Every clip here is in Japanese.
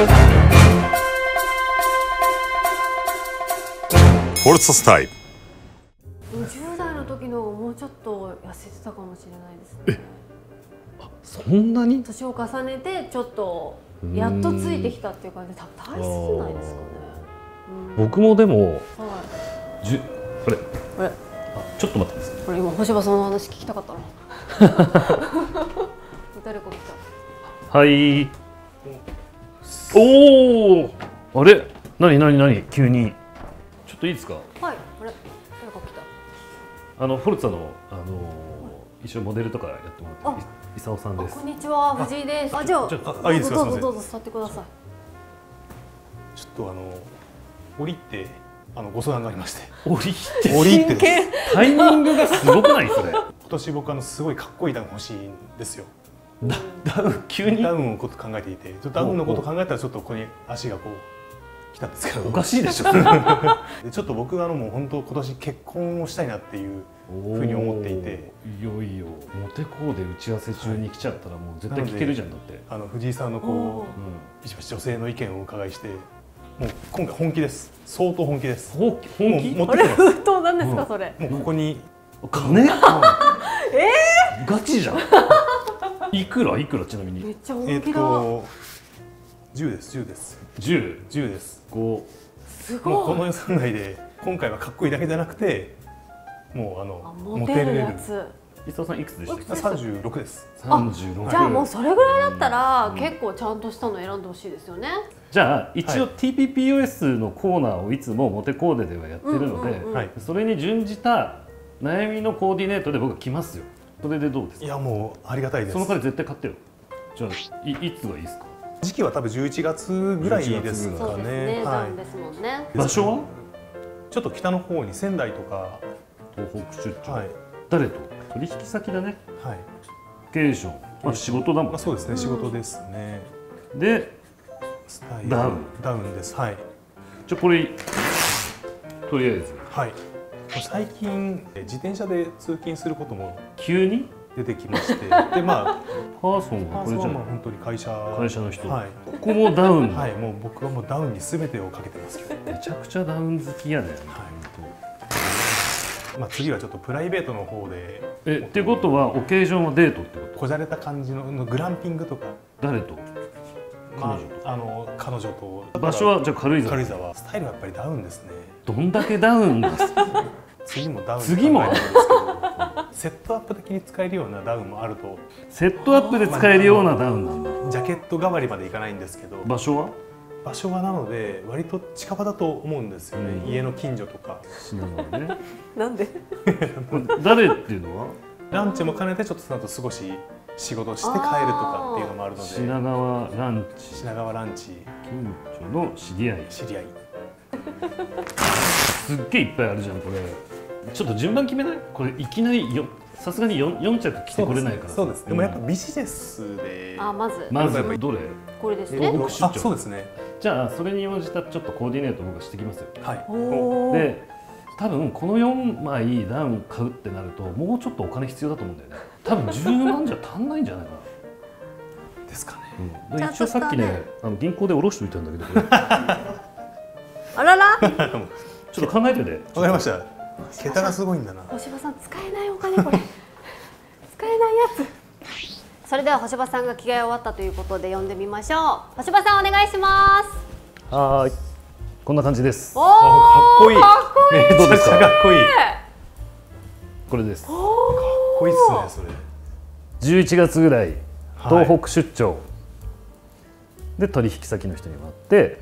フォルツァスタイル。20代の時のもうちょっと痩せてたかもしれないですね。あ、そんなに年を重ねてちょっとやっとついてきたっていう感じで、大切じゃないですかね。僕もでも、はい、あれあれ、ちょっと待ってます。これ今星場さんの話聞きたかったな。誰か来た。はい。おお、あれ、なに急に。ちょっといいですか。はい、あれ、誰か来た。フォルツァの一緒にモデルとかやってもらってる伊沢さんです。こんにちは、藤井です。あ、じゃあ、いいですか。どうぞどうぞ座ってください。ちょっと折ってご相談がありまして。折ってタイミングがすごくないそれ。今年僕すごいかっこいいダウン欲しいんですよ。ダウン急にダウンのこと考えていて、ダウンのこと考えたらちょっとここに足がこう来たんですけど。おかしいでしょ。ちょっと僕はもう本当今年結婚をしたいなっていうふうに思っていて、いよいよモテコーデ打ち合わせ中に来ちゃったらもう絶対聞けるじゃん。だって藤井さんのこう一番女性の意見をお伺いして。もう今回本気です。相当本気です。本気？あれ封筒なんですかそれ？もうここに金？ガチじゃん。いくらちなみに？めっちゃ本気だ。10です。10です。すごい。この予算内で今回はかっこいいだけじゃなくて、もうモテるやつ。伊沢さんいくつでしたっけ？36です。36。じゃあもうそれぐらいだったら結構ちゃんとしたの選んでほしいですよね。じゃあ一応 TPPOS のコーナーをいつもモテコーデではやってるので、それに準じた悩みのコーディネートで僕は来ますよ。それでどうですか？いやもうありがたいです。その彼絶対買ってよ。じゃあいつがいいですか？時期は多分11月ぐらいですかね。そうですね。場所は？ちょっと北の方に仙台とか東北出張。誰と？取引先だね。はい。経営者。まあ仕事だもん。そうですね。仕事ですね。で。ダウンです。はい。じゃあこれとりあえず。はい。最近自転車で通勤することも急に出てきまして、でまあパーソンはこれじゃん。本当に会社の人。はい。ここもダウン。はい。もう僕はもうダウンにすべてをかけてますけど。めちゃくちゃダウン好きやね。はい。まあ次はちょっとプライベートの方で。ってことはオケージョンはデートってこと。こじゃれた感じのグランピングとか。誰と？彼女と。場所はじゃあ軽井沢。スタイルはやっぱりダウンですね。どんだけダウンですか。次もダウン。次も。セットアップ的に使えるようなダウンもあると。セットアップで使えるようなダウンなんだ。ジャケット代わりまでいかないんですけど。場所はなので割と近場だと思うんですよね。家の近所とか。なんで？誰っていうのは？ランチも兼ねてちょっとその後少し。仕事して帰るとかっていうのもあるので、品川ランチ近所の知り合いすっげえいっぱいあるじゃん。これちょっと順番決めない？これいきなりさすがに4着着てこれないから。そうですね。でもやっぱビジネスでまずどれ？これですね。あ、そうですね。じゃあそれに応じたちょっとコーディネートを僕はしてきますよ。はい。で多分この4枚ダウン買うってなるともうちょっとお金必要だと思うんだよね。多分10万じゃ足んないんじゃないかな。ですかね。一応さっきね銀行で下ろしておいたんだけど。あらら。ちょっと考えてて。わかりました。桁がすごいんだな。星場さん使えないお金これ。使えないやつ。それでは星場さんが着替え終わったということで呼んでみましょう。星場さんお願いします。はい。こんな感じです。おお。かっこいい。どうですか。かっこいい。これです。かっこいいっすね、それ。11月ぐらい東北出張、はい、で取引先の人にも会って、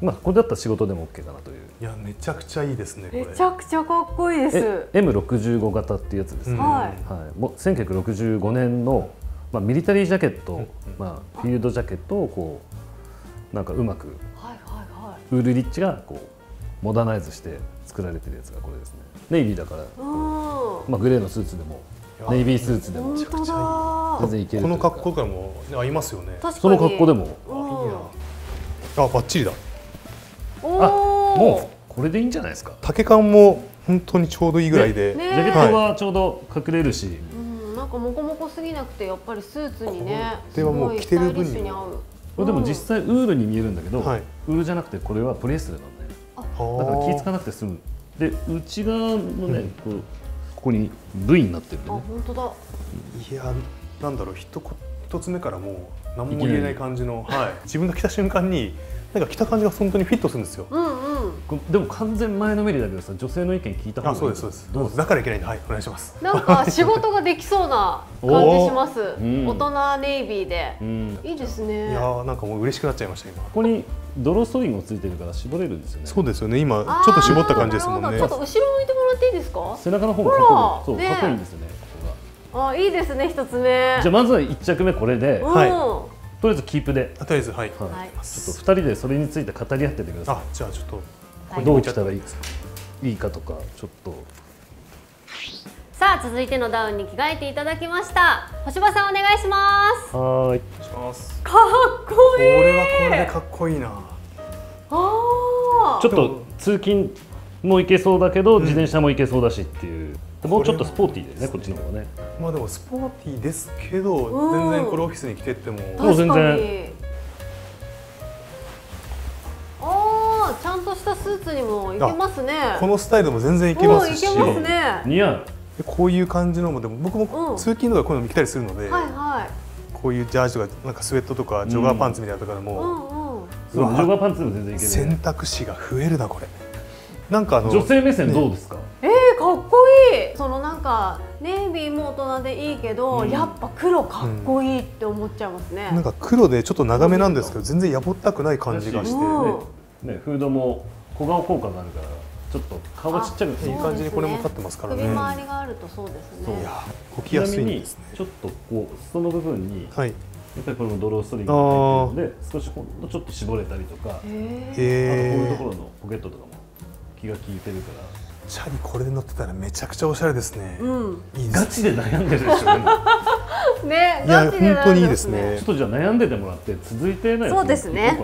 まあこれだったら仕事でも OK かなという。いやめちゃくちゃいいですねこれ。めちゃくちゃかっこいいです。 M65 型っていうやつですね、うん、はい、もう1965年の、まあ、ミリタリージャケット、まあ、フィールドジャケットをこうなんかうまくウールリッチがこうモダナイズして作られてるやつがこれですね。ネイビーだから、まあグレーのスーツでもネイビースーツでも全然いける。この格好からも合いますよね。その格好でも。あ、バッチリだ。あ、もうこれでいいんじゃないですか。丈感も本当にちょうどいいぐらいで、ジャケットはちょうど隠れるし、なんかモコモコすぎなくてやっぱりスーツにね。これはもう着てる分にこれでも実際ウールに見えるんだけど、はい、ウールじゃなくてこれはプレスなんだよ。だから気付かなくて済む。で内側のね、うん、ここに V になってるね。あ、本当だ。いや、なんだろう、一つ目からもう何も言えない感じの、はい、自分が着た瞬間になんか着た感じが本当にフィットするんですよ。うんうん、でも完全前のめりだけどさ、女性の意見聞いた方がいい。あ、そうですそうです。どうですだからいけないんで、はい、お願いします。なんか仕事ができそうな感じします。うん、大人ネイビーで、うん、いいですね。いやー、なんかもう嬉しくなっちゃいました今。ここに泥ソインもついてるから絞れるんですよね。そうですよね。今ちょっと絞った感じですもんね。ちょっと後ろ向いてもらっていいですか？背中の方がそうかっこいいんですよね。あ、いいですね。一つ目。じゃあまずは一着目これで。はい。とりあえずキープで、とりあえず、はい、ちょっと2人でそれについて語り合っててください。あ、じゃあちょっとこれどうしたらいいですか、いいかとかちょっと。さあ、続いてのダウンに着替えていただきました。星場さん、お願いします。はい、かっこいい。これはこれでかっこいいな。あ、ちょっと通勤も行けそうだけど、自転車も行けそうだしっていう、もうちょっとスポーティーですね、こっちの方がね。まあでもスポーティーですけど、全然これオフィスに来てっても。もう全然。ああ、ちゃんとしたスーツにもいけますね。このスタイルも全然いけますし。似合う。こういう感じのも、でも僕も通勤とかこういうの着たりするので。こういうジャージとか、なんかスウェットとか、ジョガーパンツみたいなとかでも。ジョガーパンツでも全然いける。選択肢が増えるな、これ。なんか女性目線どうですか。かっこいい。そのなんかネイビーも大人でいいけど、うん、やっぱ黒かっこいいって思っちゃいますね。うん、なんか黒でちょっと長めなんですけど、全然やぼったくない感じがして、うん、ね、フードも小顔効果があるから、ちょっと顔がちっちゃくていい感じにこれも立ってますからね。首周りがあるとそうですね。いや、こきやすいんですね。ちょっとこうその部分に、はい、やっぱりこれもドローストリングが入ってるので、少しほんのちょっと絞れたりとか、あとこういうところのポケットとかも気が利いてるから。チャリこれで乗ってたらめちゃくちゃおしゃれですね。うん、ガチで悩んでるでしょうね。いや、本当にいいですね。ちょっとじゃあ悩んでてもらって、続いてない。そうですね。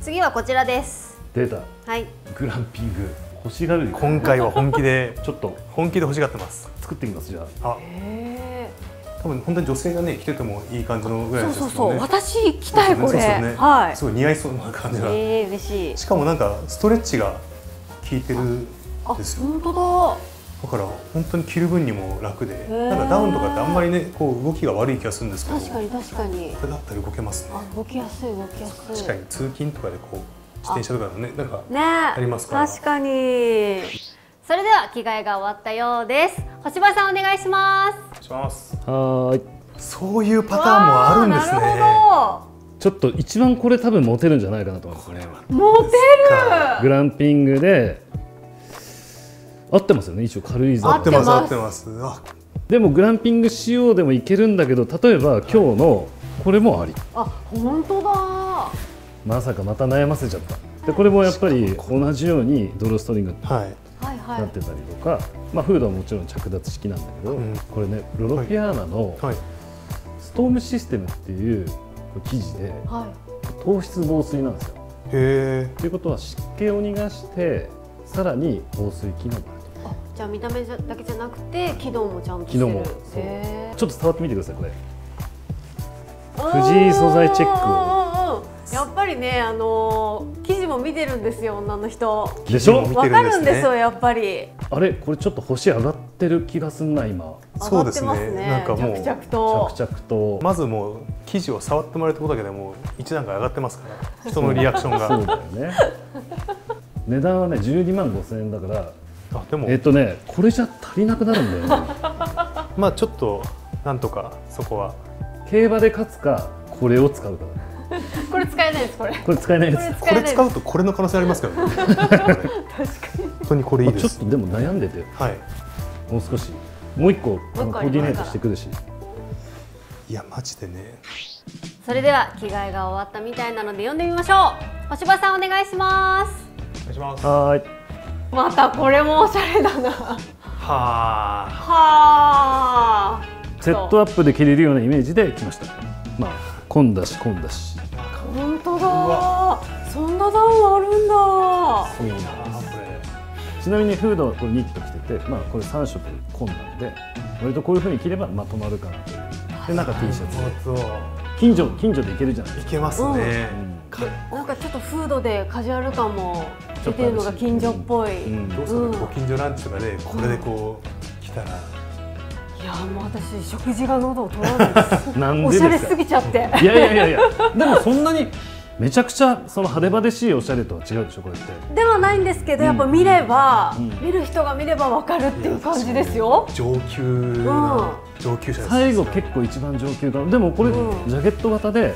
次はこちらです。出た。はい。グランピング。欲しがる。今回は本気で、ちょっと本気で欲しがってます。作ってみます。じゃあ。多分本当に女性がね、着ててもいい感じのぐらいですね。そうそうそう、私着たいこれ。はい。すごい似合いそうな感じが。嬉しい。しかもなんかストレッチが効いてる。あ、本当だ。だから本当に着る分にも楽で、なんかダウンとかってあんまりね、こう動きが悪い気がするんですけど、確かに確かにこれだったら動けますね。動きやすい動きやすい。確かに通勤とかでこう自転車とかのね、なんかありますから。確かに。それでは着替えが終わったようです。星場さん、お願いします。します。はい。そういうパターンもあるんですね。なるほど。ちょっと一番これ多分モテるんじゃないかなと思うんですよね。モテる。グランピングで。合ってますよね、一応軽井沢。合ってます、合ってます。でもグランピングしようでもいけるんだけど、例えば今日のこれもあり。あ、本当だ。まさかまた悩ませちゃった。で、これもやっぱり同じようにドローストリングになってたりとか、まあフードはもちろん着脱式なんだけど、これね、ロロピアーナのストームシステムっていう生地で糖質防水なんですよ。へえ。ということは湿気を逃がしてさらに防水機能もある。じゃあ見た目だけじゃなくて機能もちゃんとしてる。ちょっと触ってみてください、これ。藤井素材チェック。やっぱりね、生地も見てるんですよ、女の人。でしょ、わかるんですよ、やっぱり。あれ、これちょっと星上がってる気がすんな、今。そうですね、なんかもう。着々と。着々と。まずもう、生地を触ってもらえたことだけでも、一段階上がってますから。人のリアクションが。そうだよね。値段はね、12万5千円だから。でもね、これじゃ足りなくなるんだよね。まあちょっとなんとかそこは競馬で勝つか、これを使うか。これ使えないです、これ。これ使えないです。これ使うとこれの可能性ありますからね。確かに。本当にこれいいです。ちょっとでも悩んでて、はい。もう少し、もう一個コーディネートしてくるし。いや、マジでね。それでは着替えが終わったみたいなので読んでみましょう。星場さん、お願いします。お願いします。はい。またこれもおしゃれだな。はあ。はあ。セットアップで着れるようなイメージで来ました。まあ、混んだし、混んだし。本当だ。そんなダウンあるんだ。そうなんです。これ。ちなみにフードはこれ2色着てて、まあ、これ3色混んだんで。割とこういう風に着れば、まとまるかなという。で、なんか T シャツ。近所で行けるじゃないですか。行けますね。なんかちょっとフードでカジュアル感も出てるのが近所っぽい。どうする？ご近所ランチとかでこれでこう来たら。いやもう私食事が喉を通らないです。おしゃれすぎちゃって。いやいやいやいや。でもそんなに。めちゃくちゃその派手派手しいおしゃれとは違うでしょ、これって。ではないんですけど、やっぱ見れば、見る人が見ればわかるっていう感じですよ。上級者です。最後結構一番上級感。でもこれジャケット型で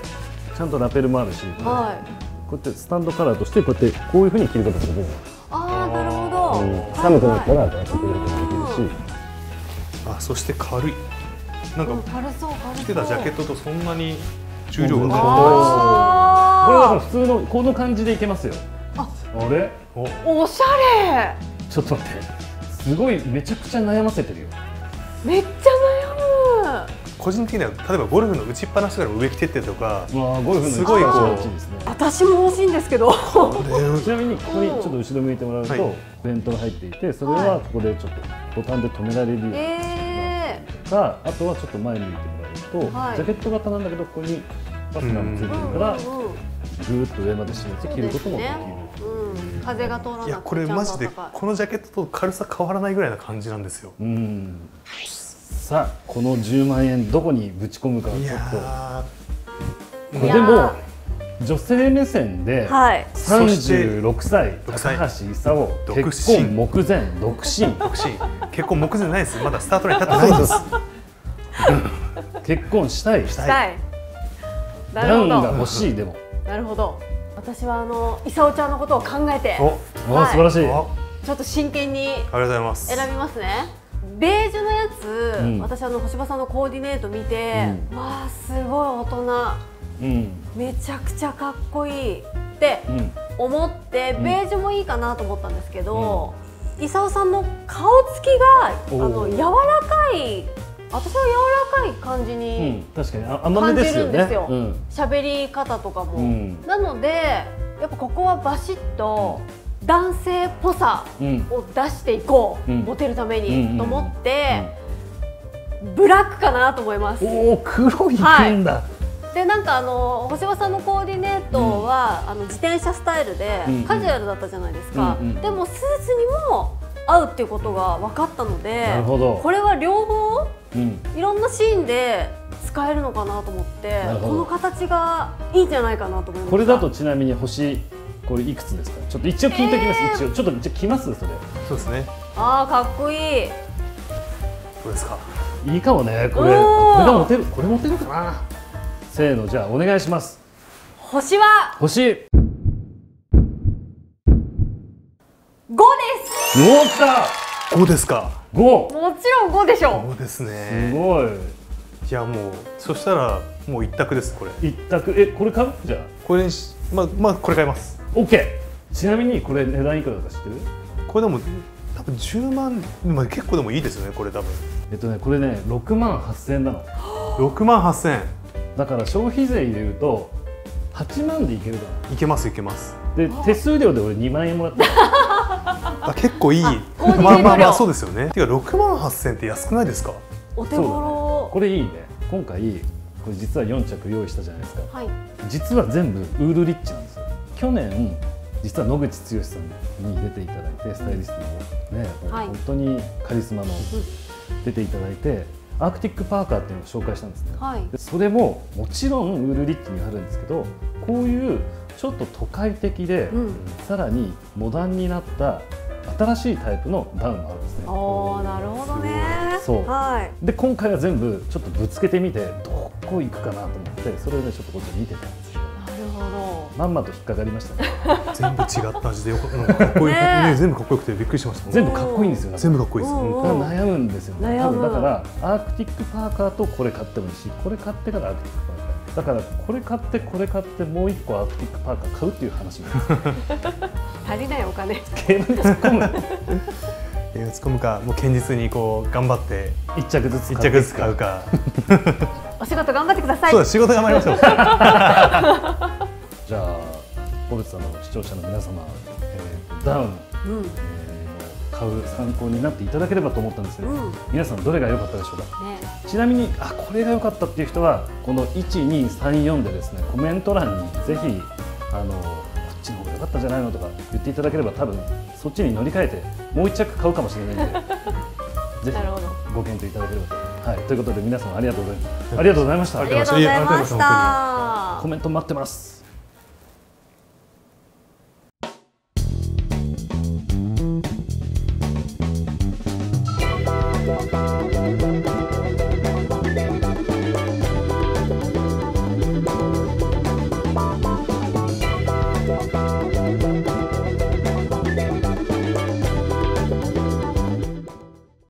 ちゃんとラペルもあるし、こうやってスタンドカラーとしてこうやってこういう風に着ることができる。ああ、なるほど。寒くなったらこうやって着ることができるし。あ、そして軽い。なんか着てたジャケットとそんなに重量が変わらない。これは普通のこの感じでいけますよ。あれ？おしゃれ。ちょっと待って、すごいめちゃくちゃ悩ませてるよ。めっちゃ悩む。個人的には例えばゴルフの打ちっぱなしから上着てってとか、すごいこう。私も欲しいんですけど。ちなみにここにちょっと後ろ向いてもらうとベントが入っていて、それはここでちょっとボタンで止められるようになってるとか、あとはちょっと前向いてもらうとジャケット型なんだけどここにファスナーもついてるから。ぐーっと上まで締めて着ることもできる。風が通らない。いやこれマジでこのジャケットと軽さ変わらないぐらいな感じなんですよ。さあこの10万円どこにぶち込むかはちょっと。でも女性目線で36歳高橋功結婚目前独身結婚目前ないです。まだスタートライン立ってないです。結婚したい。ダウンが欲しい。でもなるほど。私は伊佐尾ちゃんのことを考えて、素晴らしい。ちょっと真剣に選びますね。ベージュのやつ、私星場さんのコーディネート見て、わあすごい大人、めちゃくちゃかっこいいって思って、ベージュもいいかなと思ったんですけど、伊佐尾さんの顔つきが柔らかい。私は柔らかい感じに感じるんですよ。喋り方とかも、なのでやっぱここはバシッと男性っぽさを出していこう、モテるためにと思ってブラックかなと思います。おお、黒いんだ。でなんか星場さんのコーディネートは自転車スタイルでカジュアルだったじゃないですか。でもスーツにも合うっていうことが分かったので、これは両方いろんなシーンで使えるのかなと思って、この形がいいんじゃないかなと思います。これだとちなみに星これいくつですか？ちょっと一応聞いておきます。一応ちょっとじゃあ来ますそれ。そうですね。ああかっこいい。どうですか？いいかもねこれ。これモテるかな。せーのじゃあお願いします。星は。星。5です。おっと。5ですか。もちろん5でしょう。そうですね。すごい。いやもうそしたらもう一択ですこれ。一択。これ買う？じゃあこれにしまあこれ買います。OK。ちなみにこれ値段いくらだか知ってる？これでも多分10万、まあ結構でもいいですよねこれ多分。これね6万8,000円なの。6万8,000円。だから消費税入れると8万でいけるかな。いけます。で手数料で俺2万円もらった。結構いい。まあそうですよね。てか6万8,000円って安くないですか？お手頃。これいいね。今回これ実は4着用意したじゃないですか。実は全部ウールリッチなんですよ。去年実は野口剛さんに出ていただいて、スタイリストのね本当にカリスマの出ていただいて、アークティックパーカーっていうのを紹介したんですね。それももちろんウールリッチにあるんですけど、こういうちょっと都会的でさらにモダンになった新しいタイプのダウンもあるんですね。おー、なるほどね。そう、はい、で今回は全部ちょっとぶつけてみてどこ行くかなと思ってそれをねちょっとこっち見てたんですよ。なるほど。まんまと引っかかりましたね。全部違った味でよかった。かっこいいね。全部かっこよくてびっくりしました。全部かっこいいんですよ。全部かっこいいです。悩むんですよね。多分だからアークティックパーカーとこれ買ってもいいし、これ買ってからアークティックパーカー。だからこれ買ってもう一個アークティックパーカー買うっていう話なんです。足りないお金。ゲームに突っ込む。ゲームに突っ込むか、もう堅実にこう頑張って一着ずつ買うか。お仕事頑張ってください。そうだ、仕事頑張りましょう。じゃあボルツさんの視聴者の皆様、ダウン、買う参考になっていただければと思ったんですけど、皆さんどれが良かったでしょうか。ちなみにこれが良かったっていう人はこの1234でですね、コメント欄にぜひこっちの方が良かったじゃないのとか言っていただければ、多分そっちに乗り換えてもう1着買うかもしれないのでぜひご検討いただければと、はい、ということで皆さんありがとうございました。コメント待ってます。